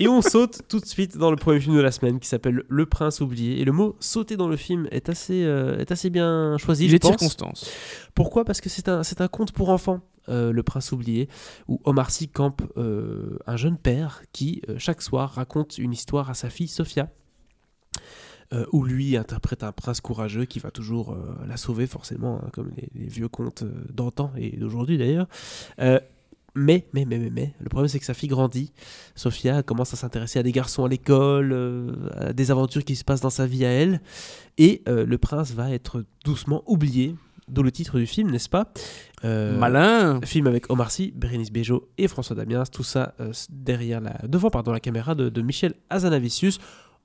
Et on saute tout de suite dans le premier film de la semaine qui s'appelle Le Prince Oublié. Et le mot sauter dans le film est assez bien choisi, je pense. Les circonstances. Pourquoi ? Parce que c'est un conte pour enfants. Le Prince Oublié, où Omar Sy campe un jeune père qui, chaque soir, raconte une histoire à sa fille Sofia, où lui interprète un prince courageux qui va toujours la sauver, forcément, hein, comme les vieux contes d'antan et d'aujourd'hui d'ailleurs. Mais, le problème c'est que sa fille grandit. Sofia commence à s'intéresser à des garçons à l'école, à des aventures qui se passent dans sa vie à elle, et le prince va être doucement oublié. D'où le titre du film, n'est-ce pas ? Malin ! Film avec Omar Sy, Bérénice Bejo et François Damiens. Tout ça devant la caméra de Michel Hazanavicius.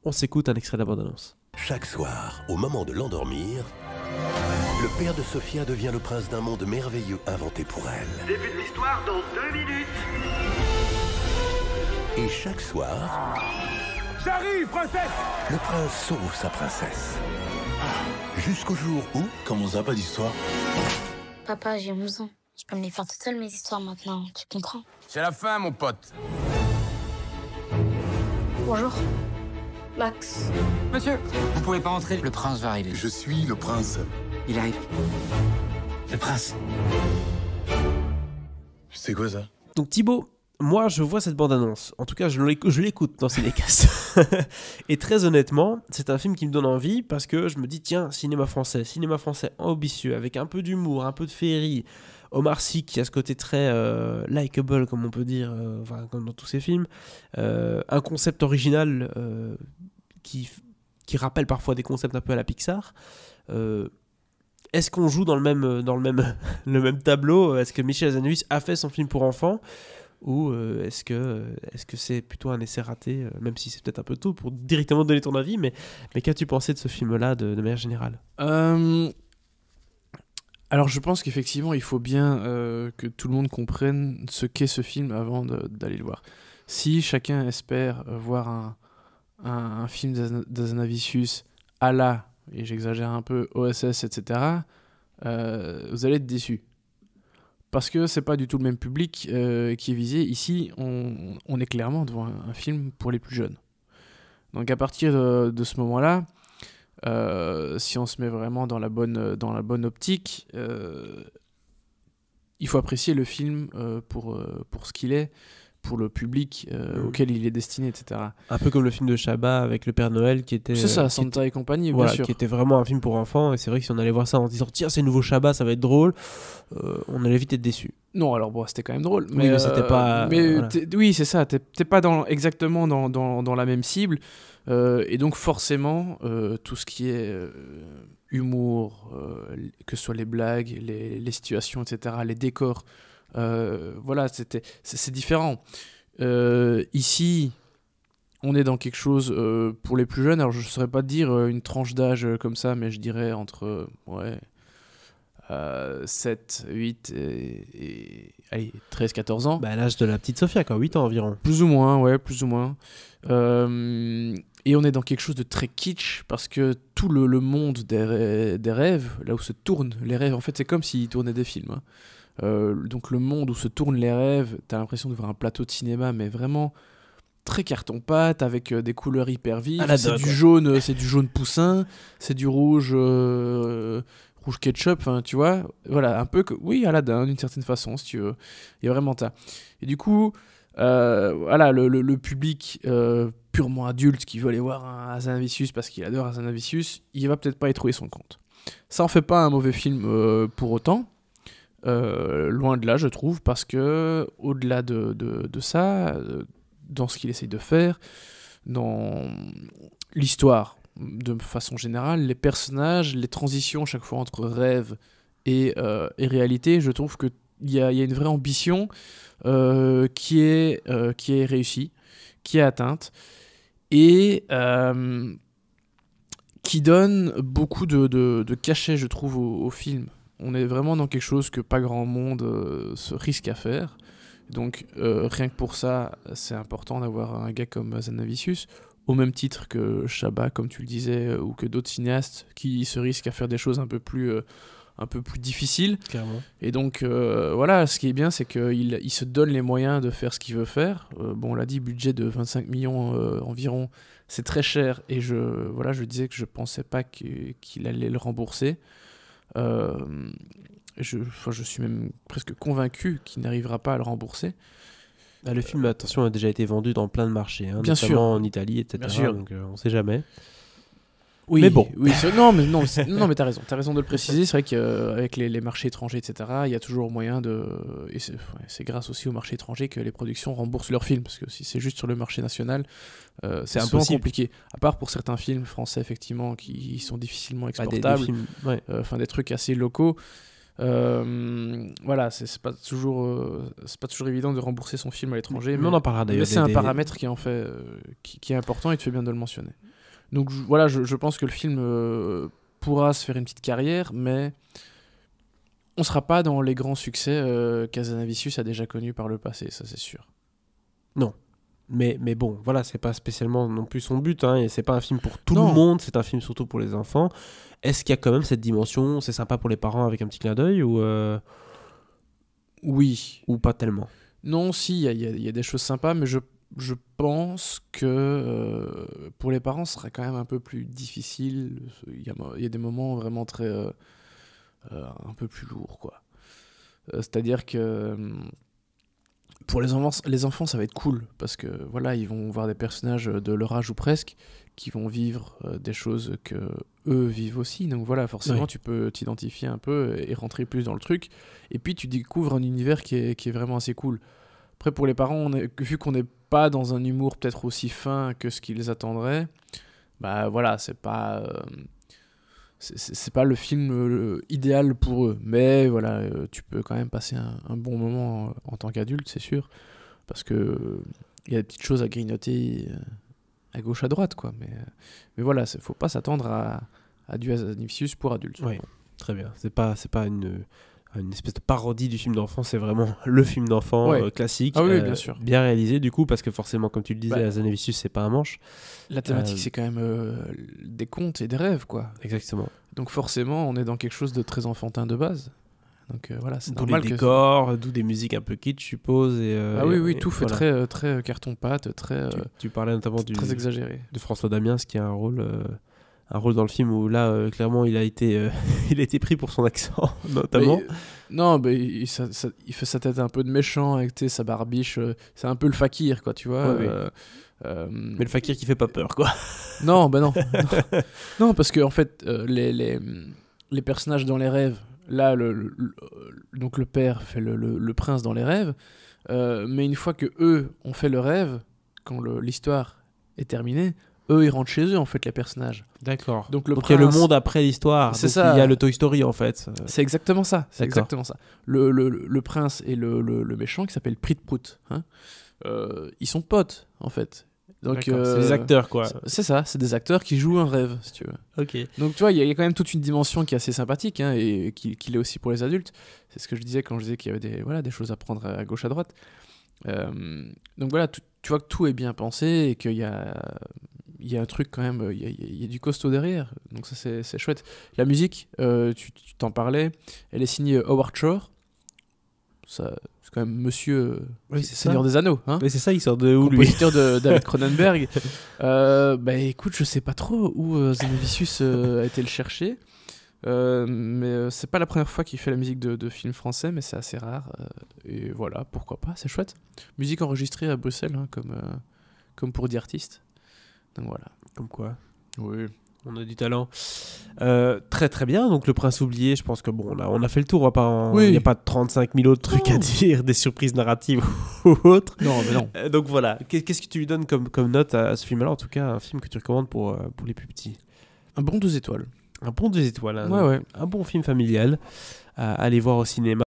On s'écoute un extrait de la bande-annonce. Chaque soir, au moment de l'endormir, le père de Sofia devient le prince d'un monde merveilleux inventé pour elle. Début de l'histoire dans 2 minutes. Et chaque soir... J'arrive, princesse ! Le prince sauve sa princesse. Jusqu'au jour où... Comment ça, pas d'histoire ? Papa, j'ai 11 ans. Je peux me les faire toute seule, mes histoires, maintenant. Tu comprends ? C'est la fin, mon pote. Bonjour. Max. Monsieur, vous pouvez pas entrer. Le prince va arriver. Je suis le prince. Il arrive. Le prince. C'est quoi, ça ? Donc, Thibaut, moi, je vois cette bande-annonce. En tout cas, je l'écoute dans CINECAST. Et très honnêtement, c'est un film qui me donne envie parce que je me dis, tiens, cinéma français ambitieux, avec un peu d'humour, un peu de féerie. Omar Sy qui a ce côté très likeable, comme on peut dire, comme dans tous ses films. Un concept original qui rappelle parfois des concepts un peu à la Pixar. Est-ce qu'on joue dans le même le même tableau ? Est-ce que Michel Hazanavicius a fait son film pour enfants ? Ou est-ce que c'est plutôt un essai raté, même si c'est peut-être un peu tôt pour directement donner ton avis, mais qu'as-tu pensé de ce film-là de manière générale ? Alors je pense qu'effectivement il faut bien que tout le monde comprenne ce qu'est ce film avant d'aller le voir. Si chacun espère voir un film d'Hazanavicius à la, et j'exagère un peu, OSS, etc., vous allez être déçus. Parce que c'est pas du tout le même public qui est visé. Ici, on est clairement devant un film pour les plus jeunes. Donc à partir de ce moment-là, si on se met vraiment dans la bonne optique, il faut apprécier le film pour ce qu'il est, pour le public auquel il est destiné, etc. Un peu comme le film de Chabat avec le Père Noël qui était... C'est ça, Santa et compagnie, voilà, bien sûr. Qui était vraiment un film pour enfants, et c'est vrai que si on allait voir ça en disant « Tiens, c'est nouveau Chabat, ça va être drôle », on allait vite être déçu. Non, alors bon, c'était quand même drôle. Mais, oui, mais c'était pas... Mais, voilà. Oui, c'est ça, t'es pas exactement dans la même cible, et donc forcément, tout ce qui est humour, que ce soit les blagues, les situations, etc., les décors... voilà, c'est différent. Ici, on est dans quelque chose pour les plus jeunes. Alors, je ne saurais pas dire une tranche d'âge comme ça, mais je dirais entre 7, 8 et 13, 14 ans. Bah, l'âge de la petite Sofia, quoi, 8 ans environ. Plus ou moins, ouais, plus ou moins. Et on est dans quelque chose de très kitsch, parce que tout le monde des rêves, là où se tournent les rêves, en fait, c'est comme s'ils tournaient des films, hein. Donc le monde où se tournent les rêves, t'as l'impression de voir un plateau de cinéma, mais vraiment très carton-pâte, avec des couleurs hyper vives. C'est du jaune poussin, c'est du rouge ketchup, hein, tu vois. Voilà, un peu que... Oui, Aladdin, d'une certaine façon, si tu veux. Il y a vraiment ça. Et du coup, voilà, le public purement adulte qui veut aller voir un Hazanavicius parce qu'il adore Hazanavicius, il va peut-être pas y trouver son compte. Ça en fait pas un mauvais film pour autant. Loin de là, je trouve, parce que au-delà de ça, dans ce qu'il essaye de faire, dans l'histoire de façon générale, les personnages, les transitions chaque fois entre rêve et réalité, je trouve qu'il y a une vraie ambition qui est réussie, qui est atteinte, et qui donne beaucoup de cachet, je trouve, au film. On est vraiment dans quelque chose que pas grand monde se risque à faire. Donc rien que pour ça, c'est important d'avoir un gars comme Hazanavicius, au même titre que Chabat, comme tu le disais, ou que d'autres cinéastes qui se risquent à faire des choses un peu plus difficile. Clairement. Et donc voilà, ce qui est bien, c'est qu'il se donne les moyens de faire ce qu'il veut faire. Bon, on l'a dit, budget de 25 millions environ, c'est très cher, et je disais que je pensais pas qu'il allait le rembourser. Je suis même presque convaincu qu'il n'arrivera pas à le rembourser. Ah, le film, attention, a déjà été vendu dans plein de marchés, hein, bien notamment sûr. En Italie, etc. Bien sûr. Donc on ne sait jamais. Oui, mais bon. Oui, non, mais t'as raison de le préciser. C'est vrai qu'avec les marchés étrangers, etc., il y a toujours moyen de... Et c'est grâce aussi aux marchés étrangers que les productions remboursent leurs films, parce que si c'est juste sur le marché national, c'est un peu compliqué. À part pour certains films français, effectivement, qui sont difficilement exportables, des films, ouais. Des trucs assez locaux. Voilà, c'est pas toujours évident de rembourser son film à l'étranger, mais on en parlera d'ailleurs. C'est un paramètre qui est en fait qui est important, et tu fais bien de le mentionner. Donc voilà, je pense que le film pourra se faire une petite carrière, mais on sera pas dans les grands succès qu'Hazanavicius a déjà connus par le passé, ça c'est sûr. Non. Mais bon, voilà, c'est pas spécialement non plus son but, hein, et c'est pas un film pour tout le monde, c'est un film surtout pour les enfants. Est-ce qu'il y a quand même cette dimension, c'est sympa pour les parents avec un petit clin d'œil, ou oui, ou pas tellement? Non, si, il y a des choses sympas, mais je pense que pour les parents, ce sera quand même un peu plus difficile. Il y a des moments vraiment très un peu plus lourds, quoi. C'est-à-dire que pour les enfants, ça va être cool, parce que voilà, ils vont voir des personnages de leur âge ou presque qui vont vivre des choses que eux vivent aussi. Donc voilà, forcément, oui. Tu peux t'identifier un peu et rentrer plus dans le truc. Et puis tu découvres un univers qui est vraiment assez cool. Après, pour les parents, vu qu'on n'est pas dans un humour peut-être aussi fin que ce qu'ils attendraient, bah voilà, c'est pas le film idéal pour eux, mais voilà, tu peux quand même passer un bon moment en tant qu'adulte, c'est sûr, parce que il y a des petites choses à grignoter à gauche à droite, quoi, mais voilà, faut pas s'attendre à du Hazanavicius pour adultes. Oui, très bien, c'est pas une espèce de parodie du film d'enfant, c'est vraiment le film d'enfant, ouais. Classique, ah oui, bien sûr. Bien réalisé du coup, parce que forcément, comme tu le disais, Hazanavicius, c'est pas un manche. La thématique, c'est quand même des contes et des rêves, quoi. Exactement. Donc forcément, on est dans quelque chose de très enfantin de base. Donc voilà, c'est normal. D'où les décors, d'où des musiques un peu kitsch, je suppose. Et, tout fait très, très carton-pâte, très... Tu parlais notamment très exagéré. De François Damiens, qui a un rôle dans le film où là, clairement, il a été pris pour son accent, notamment. Il fait sa tête un peu de méchant, avec sa barbiche. C'est un peu le fakir, quoi, tu vois. Ouais, mais le fakir qui fait pas peur, quoi. Non. Non, parce que en fait, les personnages dans les rêves, là, donc le père fait le prince dans les rêves, mais une fois que eux ont fait le rêve, quand l'histoire est terminée, eux, ils rentrent chez eux, en fait, les personnages. D'accord. Donc il y a le monde après l'histoire. C'est ça. Il y a le Toy Story, en fait. C'est exactement ça. Le prince et le méchant, qui s'appelle Prit-Pout, hein, ils sont potes, en fait. Donc c'est des acteurs, quoi. C'est ça, c'est des acteurs qui jouent un rêve, si tu veux. Ok. Donc tu vois, il y a quand même toute une dimension qui est assez sympathique, hein, et qui l'est aussi pour les adultes. C'est ce que je disais quand je disais qu'il y avait des choses à prendre à gauche, à droite. Donc voilà, tu vois que tout est bien pensé, et qu'il y a... Il y a un truc quand même, il y a du costaud derrière, donc ça c'est chouette. La musique, tu t'en parlais, elle est signée Howard Shore, ça, c'est quand même monsieur, oui, Seigneur des Anneaux. Hein, mais c'est ça, il sort de où, lui? Compositeur de David Cronenberg. Écoute, je sais pas trop où Hazanavicius a été le chercher, mais c'est pas la première fois qu'il fait la musique de films français, mais c'est assez rare, et voilà, pourquoi pas, c'est chouette. Musique enregistrée à Bruxelles, hein, comme pour The Artist. Donc voilà, comme quoi, oui, on a du talent. Très très bien. Donc Le Prince Oublié, je pense que bon, là on a fait le tour. Il n'y a pas 35 000 autres trucs à dire, des surprises narratives ou autres. Non, mais non. Donc voilà, qu'est-ce que tu lui donnes comme note à ce film-là? En tout cas, un film que tu recommandes pour les plus petits. Un bon 2 étoiles. Un bon 2 étoiles. Hein, ouais. Un bon film familial à aller voir au cinéma.